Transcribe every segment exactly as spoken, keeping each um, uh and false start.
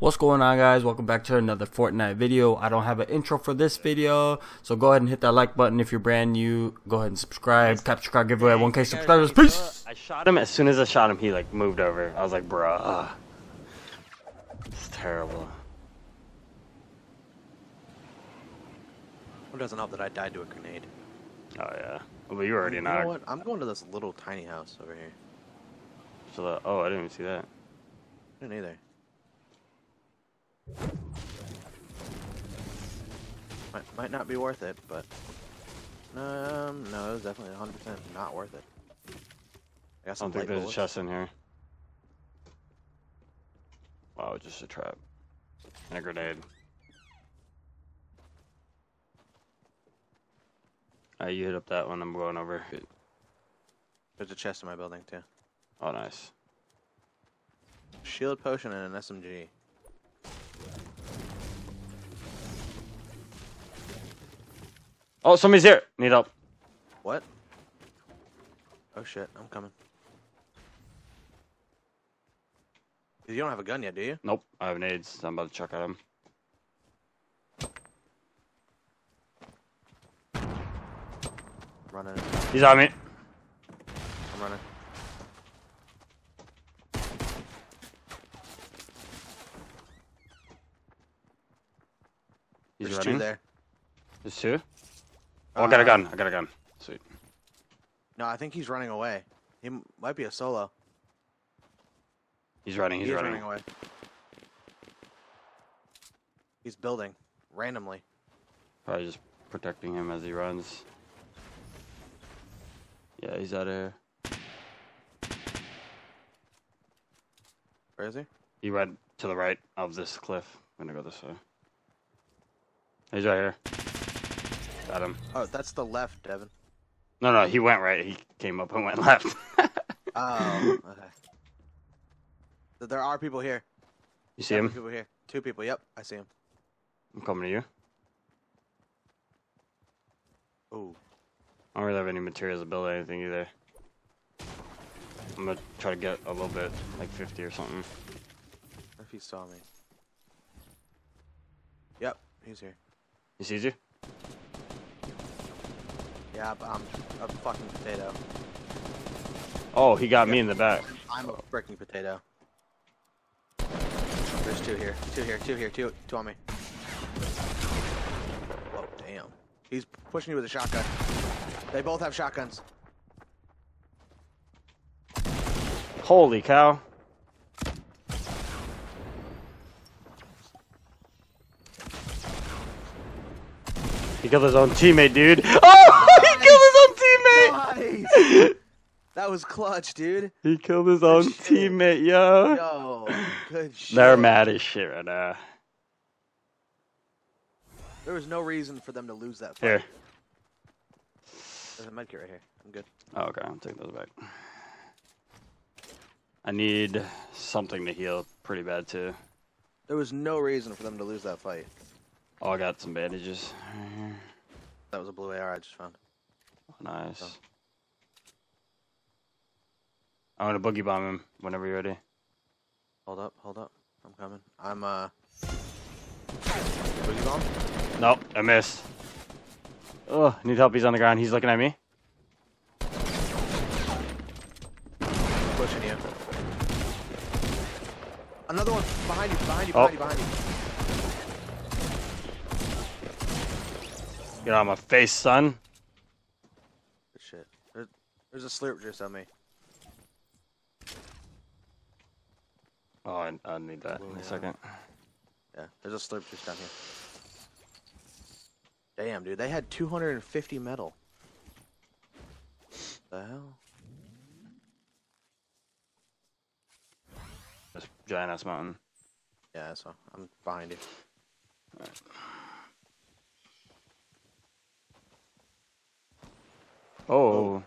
What's going on, guys? Welcome back to another Fortnite video. I don't have an intro for this video, so go ahead and hit that like button. If you're brand new, go ahead and subscribe. Capture card giveaway, one K subscribers. Peace. I shot him. As soon as I shot him, he like moved over. I was like, bruh, it's terrible. Who doesn't help that I died to a grenade? Oh yeah, well you already knocked. You know what? I'm going to this little tiny house over here. So the, oh, I didn't even see that. I didn't either. Might, might not be worth it, but um, no, it was definitely one hundred percent not worth it. I, I don't think there's bullets. A chest in here. Wow, just a trap and a grenade. Alright, you hit up that one. I'm going over. There's a chest in my building too. Oh, nice. Shield potion and an S M G. Oh, somebody's here. Need help. What? Oh shit, I'm coming. You don't have a gun yet, do you? Nope, I have nades. I'm about to chuck at him. Running. He's on me. I'm running. He's There's running. Two there. There's two? Oh, uh, I got a gun. I got a gun. Sweet. No, I think he's running away. He might be a solo. He's running. He's, he's running. running away. He's building randomly. Probably just protecting him as he runs. Yeah, he's out of here. Where is he? He went to the right of this cliff. I'm gonna go this way. He's right here. Got him. Oh, that's the left, Devin. No, no, he went right. He came up and went left. Oh, okay. So there are people here. You see him? People here. Two people. Yep, I see him. I'm coming to you. Ooh. I don't really have any materials to build anything either. I'm gonna try to get a little bit, like fifty or something. If he saw me. Yep, he's here. He sees you? Yeah, but I'm a fucking potato. Oh, he got yep. me in the back. I'm a freaking potato. There's two here. Two here, two here, two, two on me. Oh, damn. He's pushing you with a shotgun. They both have shotguns. Holy cow. He killed his own teammate, dude. Oh, nice. He killed his own teammate. Nice. That was clutch, dude. He killed his good own shit. teammate, yo. Yo, good shit. They're mad as shit right now. There was no reason for them to lose that fight. Here. There's a medkit right here. I'm good. Oh, okay, I'll take those back. I need something to heal pretty bad, too. There was no reason for them to lose that fight. Oh, I got some bandages. That was a blue A R I just found. Oh, nice. So. I'm gonna boogie bomb him whenever you're ready. Hold up, hold up. I'm coming. I'm, uh... Boogie bomb? Nope, I missed. Oh, I need help. He's on the ground. He's looking at me. Pushing you. Another one behind you, behind you, behind oh. you, behind you. Get out of my face, son. Good shit. There's, there's a slurp juice on me. Oh, I, I need that in a second. Yeah, there's a slurp juice down here. Damn, dude, they had two hundred fifty metal. What the hell? This giant ass mountain. Yeah, so I'm behind you. Alright. Oh. oh.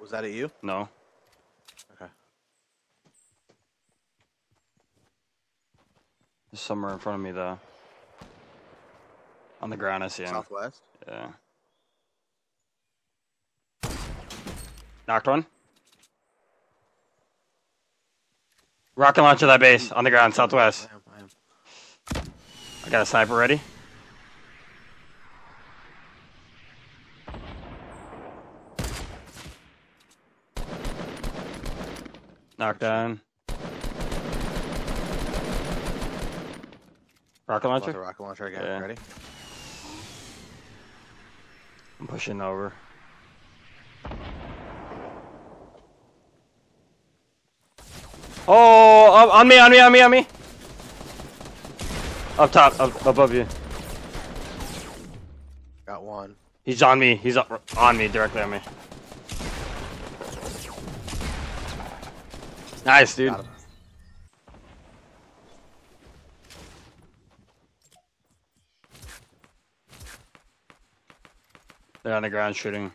Was that at you? No. Okay. There's somewhere in front of me, though. On the ground, I see him. Southwest? Yeah. Knocked one. Rocket launcher that base. On the ground, southwest. I am, I am. I got a sniper ready. Knocked down. Rocket launcher? The rocket launcher again. Yeah. Ready? I'm pushing over. Oh, up, on me, on me, on me, on me. Up top, up, above you. Got one. He's on me. He's up on me, directly on me. Nice, dude. They're on the ground shooting.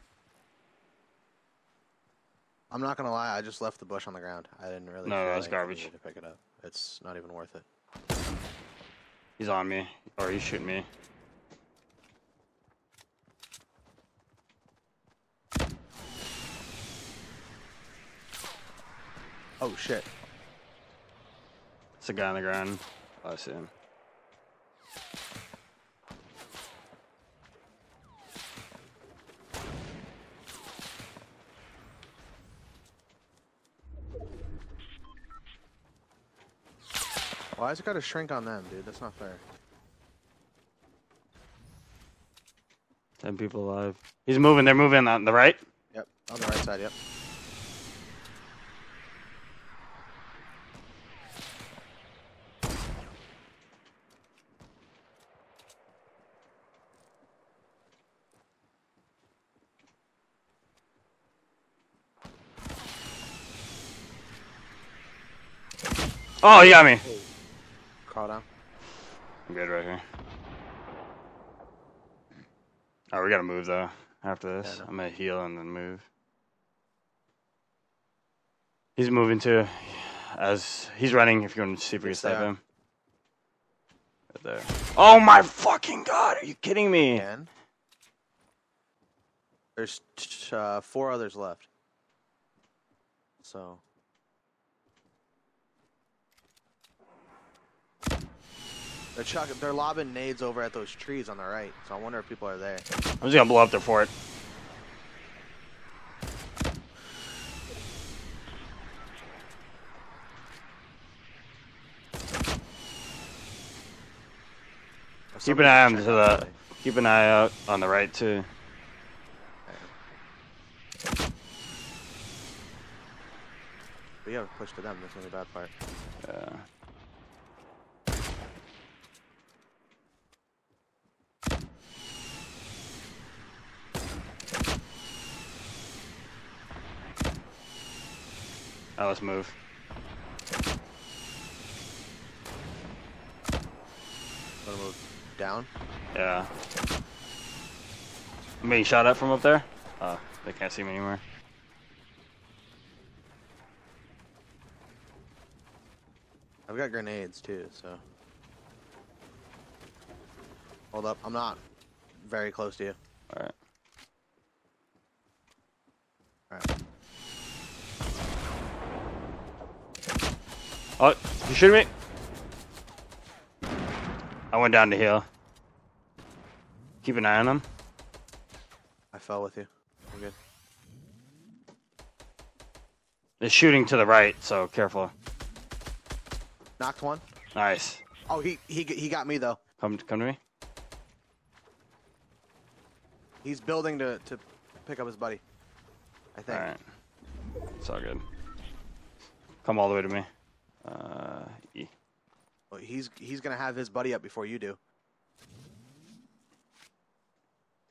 I'm not gonna lie, I just left the bush on the ground. I didn't really. No, that's garbage. To pick it up, it's not even worth it. He's on me, or he's shooting me. Oh shit! It's a guy on the ground. Oh, I see him. Why has it got to shrink on them, dude? That's not fair. Ten people alive. He's moving. They're moving on the right. Yep, on the right side. Yep. Oh, he got me. Call down. I'm good right here. Oh, we gotta move though. After this, yeah, no. I'm gonna heal and then move. He's moving too. As he's running, if you want to see if we can snipe him. Right there. Oh my fucking god! Are you kidding me? Man. There's uh, four others left. So. They're chucking, they're lobbing nades over at those trees on the right, so I wonder if people are there. I'm just gonna blow up their fort. Keep an eye on to the, keep an eye out on the right too. We have to push to them. That's the only bad part. Yeah. Oh, let's move. Wanna move down? Yeah. I'm being shot at from up there. Oh, they can't see me anymore. I've got grenades too, so. Hold up, I'm not very close to you. Alright. Alright. Oh, you shooting me? I went down to heal. Keep an eye on him. I fell with you. I'm good. They're shooting to the right, so careful. Knocked one. Nice. Oh, he he he got me though. Come come to me. He's building to to pick up his buddy. I think. All right. It's all good. Come all the way to me. Uh, yeah. Well, he's he's gonna have his buddy up before you do.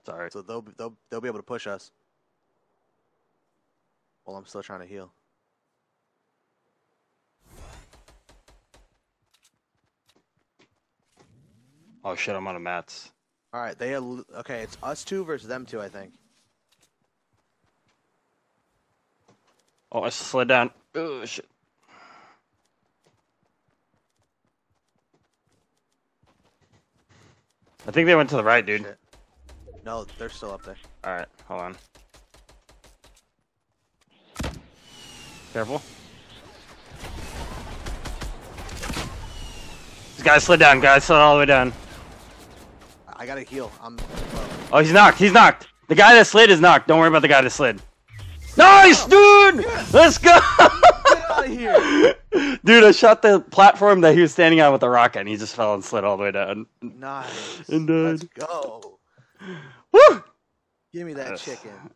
Sorry. So they'll they'll they'll be able to push us. Well, I'm still trying to heal. Oh shit! I'm out of mats. All right, they okay. It's us two versus them two, I think. Oh, I slid down. Oh shit. I think they went to the right, dude. Shit. No, they're still up there. Alright, hold on. Careful. This guy slid down, guys. Slid all the way down. I gotta heal. I'm oh, he's knocked. He's knocked. The guy that slid is knocked. Don't worry about the guy that slid. Nice, dude! Yes. Let's go! Get out of here. Dude, I shot the platform that he was standing on with a rocket, and he just fell and slid all the way down. Nice. And died. Let's go. Woo! Give me that yes. chicken.